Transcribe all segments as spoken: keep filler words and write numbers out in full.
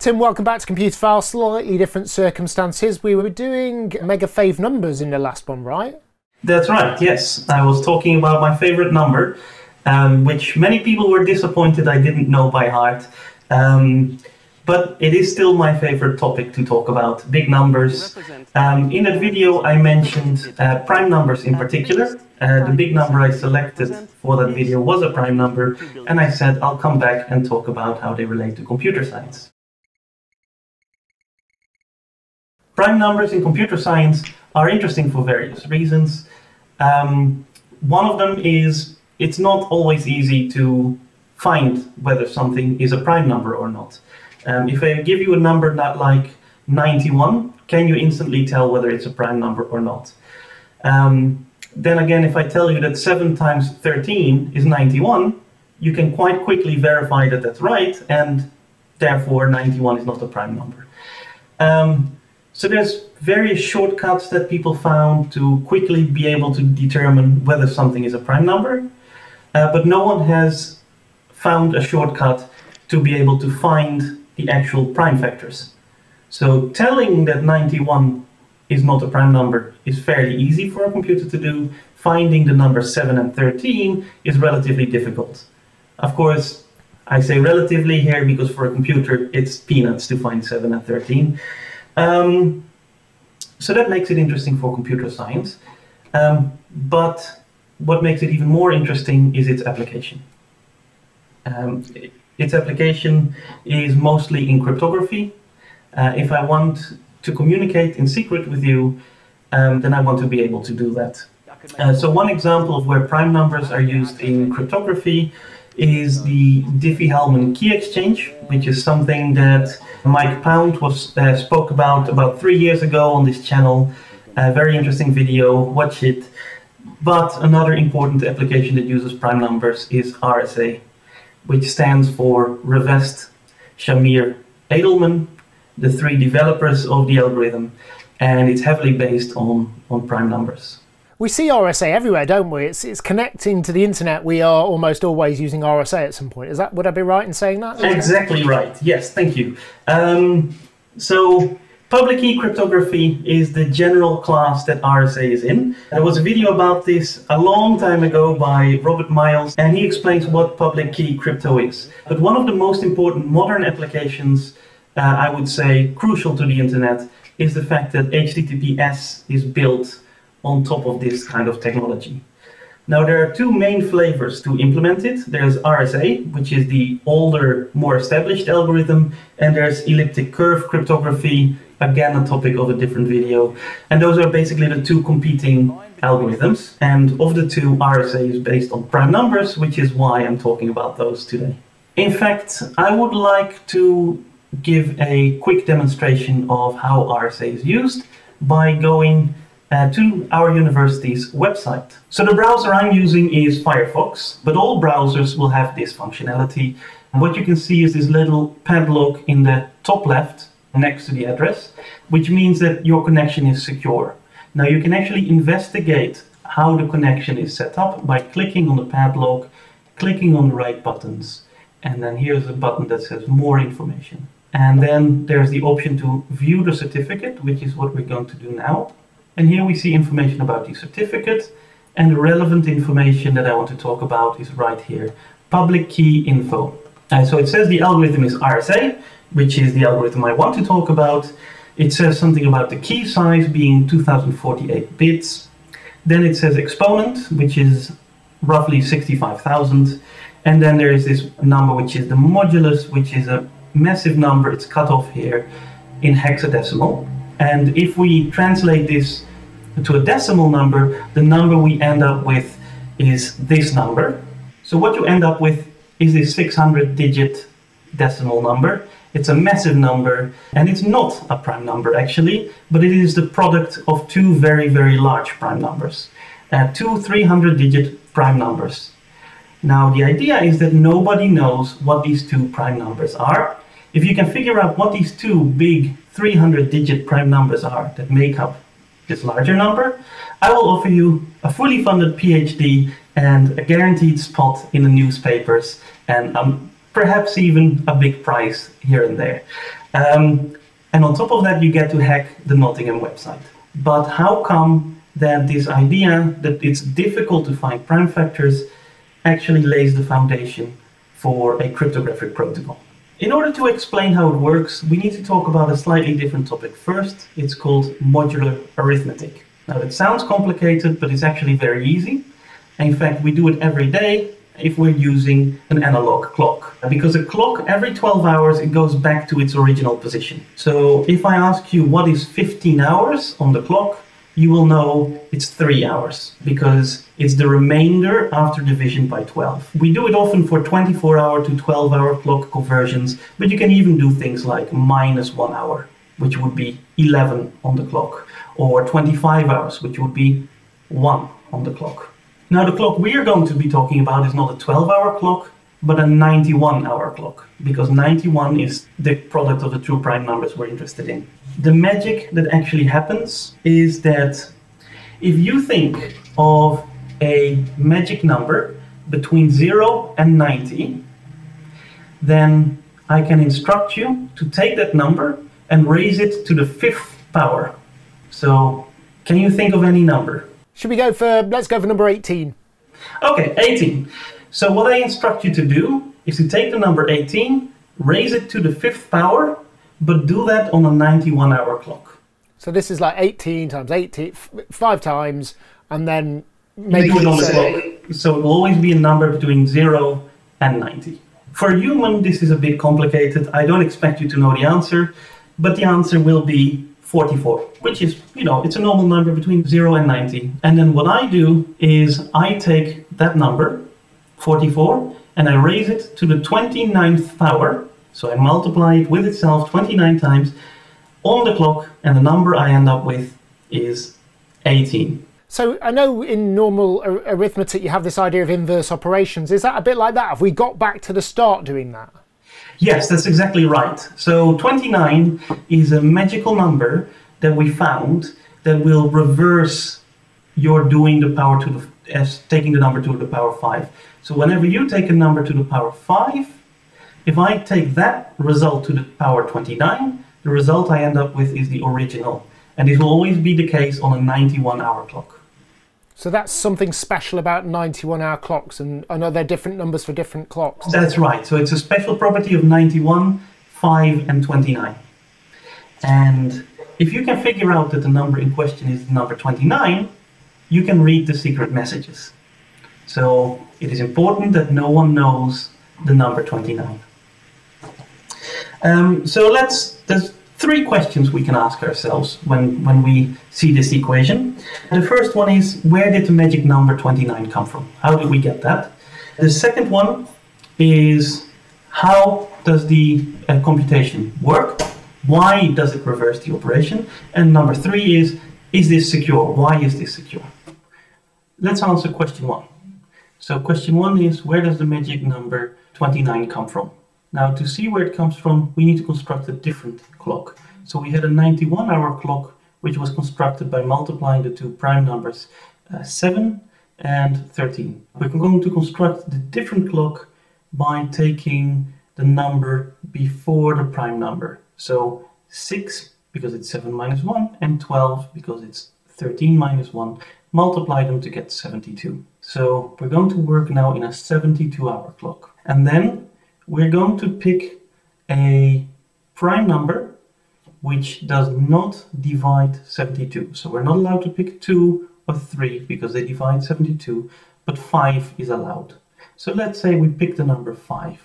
Tim, welcome back to Computerphile. Slightly different circumstances. We were doing mega fave numbers in the last one, right? That's right, yes. I was talking about my favorite number, um, which many people were disappointed I didn't know by heart. Um, but it is still my favorite topic to talk about, big numbers. Um, in that video, I mentioned uh, prime numbers in particular. Uh, the big number I selected for that video was a prime number, and I said I'll come back and talk about how they relate to computer science. Prime numbers in computer science are interesting for various reasons. Um, one of them is it's not always easy to find whether something is a prime number or not. Um, if I give you a number that like ninety-one, can you instantly tell whether it's a prime number or not? Um, then again, if I tell you that seven times thirteen is ninety-one, you can quite quickly verify that that's right, and therefore ninety-one is not a prime number. Um, So there's various shortcuts that people found to quickly be able to determine whether something is a prime number, uh, but no one has found a shortcut to be able to find the actual prime factors. So telling that ninety-one is not a prime number is fairly easy for a computer to do. Finding the numbers seven and thirteen is relatively difficult. Of course, I say relatively here because for a computer it's peanuts to find seven and thirteen. Um, so that makes it interesting for computer science, um, but what makes it even more interesting is its application. Um, its application is mostly in cryptography. Uh, if I want to communicate in secret with you, um, then I want to be able to do that. Uh, so one example of where prime numbers are used in cryptography is the Diffie-Hellman key exchange, which is something that Mike Pound was, uh, spoke about about three years ago on this channel. A very interesting video, watch it. But another important application that uses prime numbers is R S A, which stands for Rivest, Shamir, Adleman, the three developers of the algorithm, and it's heavily based on, on prime numbers. We see R S A everywhere, don't we? It's, it's connecting to the internet. We are almost always using R S A at some point. Is that, would I be right in saying that? Exactly right. Yes, thank you. Um, so public key cryptography is the general class that R S A is in. There was a video about this a long time ago by Robert Miles, and he explains what public key crypto is. But one of the most important modern applications, uh, I would say crucial to the internet, is the fact that H T T P S is built on top of this kind of technology. Now there are two main flavors to implement it. There's R S A, which is the older, more established algorithm, and there's elliptic curve cryptography, again a topic of a different video. And those are basically the two competing algorithms. And of the two, R S A is based on prime numbers, which is why I'm talking about those today. In fact, I would like to give a quick demonstration of how R S A is used by going Uh, to our university's website. So the browser I'm using is Firefox, but all browsers will have this functionality. And what you can see is this little padlock in the top left next to the address, which means that your connection is secure. Now you can actually investigate how the connection is set up by clicking on the padlock, clicking on the right buttons, and then here's a button that says more information. And then there's the option to view the certificate, which is what we're going to do now. And here we see information about the certificate, and the relevant information that I want to talk about is right here, public key info. Uh, so it says the algorithm is R S A, which is the algorithm I want to talk about. It says something about the key size being two thousand forty-eight bits. Then it says exponent, which is roughly sixty-five thousand. And then there is this number, which is the modulus, which is a massive number. It's cut off here in hexadecimal. And if we translate this to a decimal number, the number we end up with is this number. So what you end up with is this six hundred digit decimal number. It's a massive number, and it's not a prime number actually, but it is the product of two very, very large prime numbers. Uh, two three hundred digit prime numbers. Now the idea is that nobody knows what these two prime numbers are. If you can figure out what these two big three hundred digit prime numbers are that make up this larger number, I will offer you a fully funded PhD and a guaranteed spot in the newspapers, and um, perhaps even a big prize here and there. Um, and on top of that, you get to hack the Nottingham website. But how come that this idea that it's difficult to find prime factors actually lays the foundation for a cryptographic protocol? In order to explain how it works, we need to talk about a slightly different topic first. It's called modular arithmetic. Now, that sounds complicated, but it's actually very easy. In fact, we do it every day if we're using an analog clock. Because a clock, every twelve hours, it goes back to its original position. So if I ask you what is fifteen hours on the clock, you will know it's three hours because it's the remainder after division by twelve. We do it often for twenty-four hour to twelve hour clock conversions, but you can even do things like minus one hour, which would be eleven on the clock, or twenty-five hours, which would be one on the clock. Now, the clock we're going to be talking about is not a twelve hour clock, but a ninety-one hour clock, because ninety-one is the product of the two prime numbers we're interested in. The magic that actually happens is that if you think of a magic number between zero and ninety, then I can instruct you to take that number and raise it to the fifth power. So, can you think of any number? Should we go for, let's go for number eighteen. Okay, eighteen. So what I instruct you to do is to take the number eighteen, raise it to the fifth power, but do that on a ninety-one hour clock. So this is like eighteen times eighteen, five times, and then make it on the clock. So it will always be a number between zero and ninety. For a human, this is a bit complicated. I don't expect you to know the answer, but the answer will be forty-four, which is, you know, it's a normal number between zero and ninety. And then what I do is I take that number, forty-four, and I raise it to the twenty-ninth power, so I multiply it with itself twenty-nine times on the clock, and the number I end up with is eighteen. So I know in normal ar arithmetic you have this idea of inverse operations. Is that a bit like that? Have we got back to the start doing that? Yes, that's exactly right. So twenty-nine is a magical number that we found that will reverse your doing the power to the as taking the number to the power five. So whenever you take a number to the power five, if I take that result to the power twenty-nine, the result I end up with is the original. And this will always be the case on a ninety-one hour clock. So that's something special about ninety-one hour clocks, and, and are there different numbers for different clocks? That's right. So it's a special property of ninety-one, five and twenty-nine. And if you can figure out that the number in question is the number twenty-nine, you can read the secret messages. So it is important that no one knows the number twenty-nine. Um, so let's, there's three questions we can ask ourselves when, when we see this equation. The first one is, where did the magic number twenty-nine come from? How did we get that? The second one is, how does the uh, computation work? Why does it reverse the operation? And number three is, is this secure? Why is this secure? Let's answer question one. So question one is, where does the magic number twenty-nine come from? Now, to see where it comes from, we need to construct a different clock. So we had a ninety-one hour clock, which was constructed by multiplying the two prime numbers uh, seven and thirteen. We're going to construct the different clock by taking the number before the prime number. So six, because it's seven minus one, and twelve, because it's thirteen minus one, multiply them to get seventy-two. So we're going to work now in a seventy-two hour clock. And then we're going to pick a prime number which does not divide seventy-two. So we're not allowed to pick two or three because they divide seventy-two, but five is allowed. So let's say we pick the number five.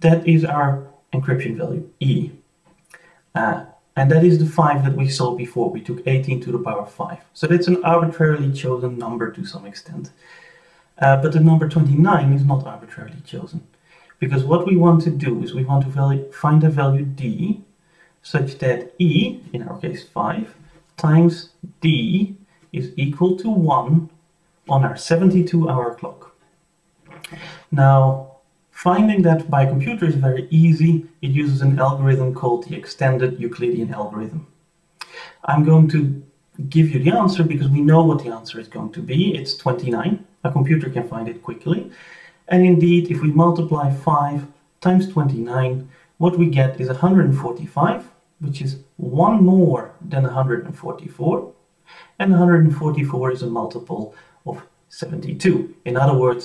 That is our encryption value, E. Uh, And that is the five that we saw before. We took eighteen to the power five. So that's an arbitrarily chosen number to some extent. Uh, but the number twenty-nine is not arbitrarily chosen. Because what we want to do is we want to value, find a value D such that E, in our case five, times D is equal to one on our seventy-two hour clock. Now, finding that by computer is very easy. It uses an algorithm called the extended Euclidean algorithm. I'm going to give you the answer because we know what the answer is going to be. It's twenty-nine. A computer can find it quickly. And indeed, if we multiply five times twenty-nine, what we get is one hundred forty-five, which is one more than one hundred forty-four, and one hundred forty-four is a multiple of seventy-two. In other words,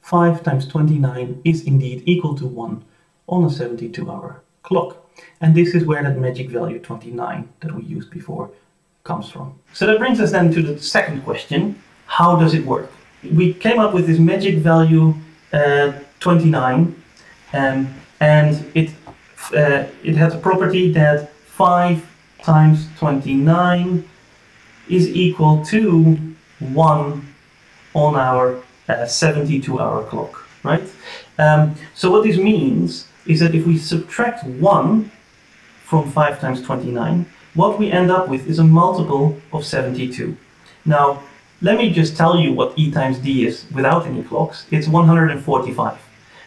five times twenty-nine is indeed equal to one on a seventy-two hour clock. And this is where that magic value twenty-nine that we used before comes from. So that brings us then to the second question. How does it work? We came up with this magic value uh, twenty-nine, um, and it, uh, it has a property that five times twenty-nine is equal to one on our seventy-two hour uh, clock, right? Um, so what this means is that if we subtract one from five times twenty-nine, what we end up with is a multiple of seventy-two. Now, let me just tell you what E times D is without any clocks. It's one hundred forty-five.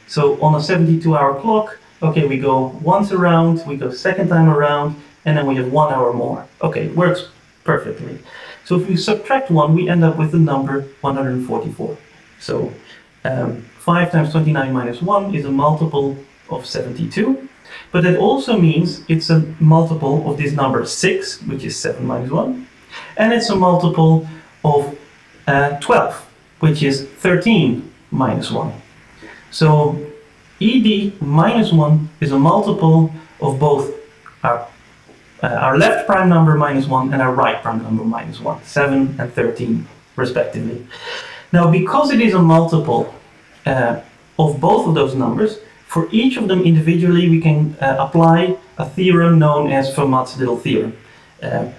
So on a seventy-two hour clock, okay, we go once around, we go second time around, and then we have one hour more. Okay, works perfectly. So if we subtract one, we end up with the number one hundred forty-four. So um, five times twenty-nine minus one is a multiple of seventy-two, but that also means it's a multiple of this number six, which is seven minus one, and it's a multiple of uh, twelve, which is thirteen minus one. So E D minus one is a multiple of both our, uh, our left prime number minus one and our right prime number minus one, seven and thirteen respectively. Now, because it is a multiple uh, of both of those numbers, for each of them individually, we can uh, apply a theorem known as Fermat's little theorem. Uh,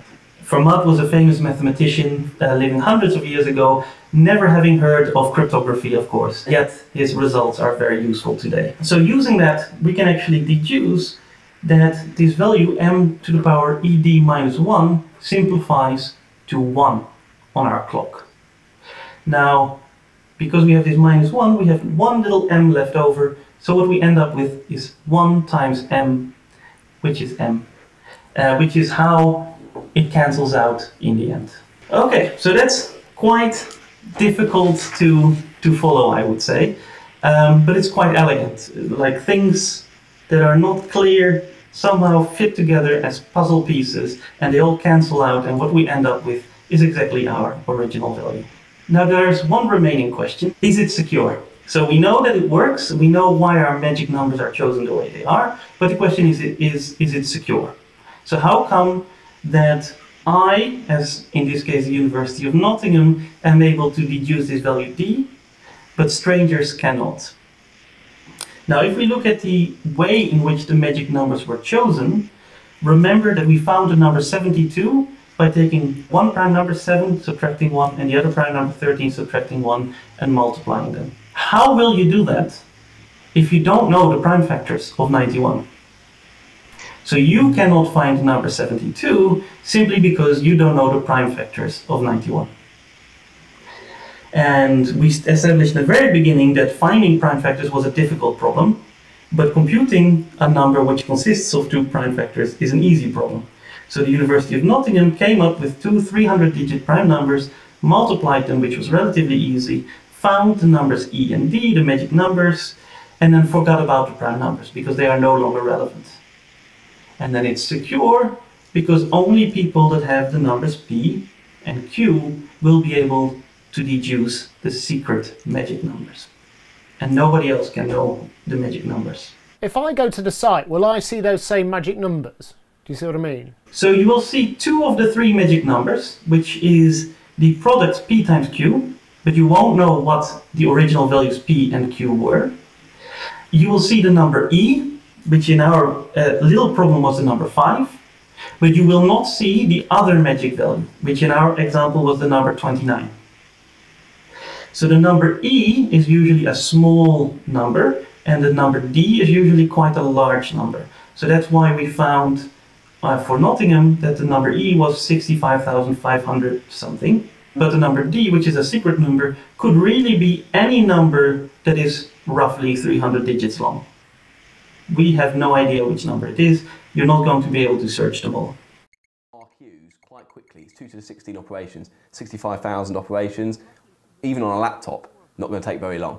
Fermat was a famous mathematician uh, living hundreds of years ago, never having heard of cryptography, of course, yet his results are very useful today. So using that, we can actually deduce that this value m to the power ed minus one simplifies to one on our clock. Now, because we have this minus one, we have one little m left over, so what we end up with is one times m, which is m, uh, which is how it cancels out in the end. Okay, so that's quite difficult to, to follow, I would say, um, but it's quite elegant. Like, things that are not clear somehow fit together as puzzle pieces, and they all cancel out, and what we end up with is exactly our original value. Now, there's one remaining question. Is it secure? So we know that it works, we know why our magic numbers are chosen the way they are, but the question is, is, is it secure? So how come that I, as in this case the University of Nottingham, am able to deduce this value D, but strangers cannot? Now, if we look at the way in which the magic numbers were chosen, remember that we found the number seventy-two by taking one prime number seven, subtracting one, and the other prime number thirteen, subtracting one, and multiplying them. How will you do that if you don't know the prime factors of ninety-one? So you cannot find the number seventy-two simply because you don't know the prime factors of ninety-one. And we established in the very beginning that finding prime factors was a difficult problem, but computing a number which consists of two prime factors is an easy problem. So the University of Nottingham came up with two three hundred digit prime numbers, multiplied them, which was relatively easy, found the numbers E and D, the magic numbers, and then forgot about the prime numbers because they are no longer relevant. And then it's secure because only people that have the numbers P and Q will be able to deduce the secret magic numbers. And nobody else can know the magic numbers. If I go to the site, will I see those same magic numbers? Do you see what I mean? So you will see two of the three magic numbers, which is the product P times Q, but you won't know what the original values P and Q were. You will see the number E, which in our uh, little problem was the number five, but you will not see the other magic value, which in our example was the number twenty-nine. So the number E is usually a small number, and the number D is usually quite a large number. So that's why we found uh, for Nottingham that the number E was sixty-five thousand five hundred something. But the number D, which is a secret number, could really be any number that is roughly three hundred digits long. We have no idea which number it is. You're not going to be able to search them all. Our queues quite quickly. It's two to the sixteen operations, sixty-five thousand operations. Even on a laptop, not going to take very long.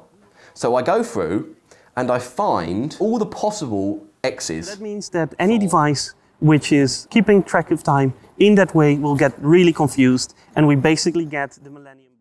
So I go through and I find all the possible X's. That means that any device which is keeping track of time in that way will get really confused, and we basically get the millennium.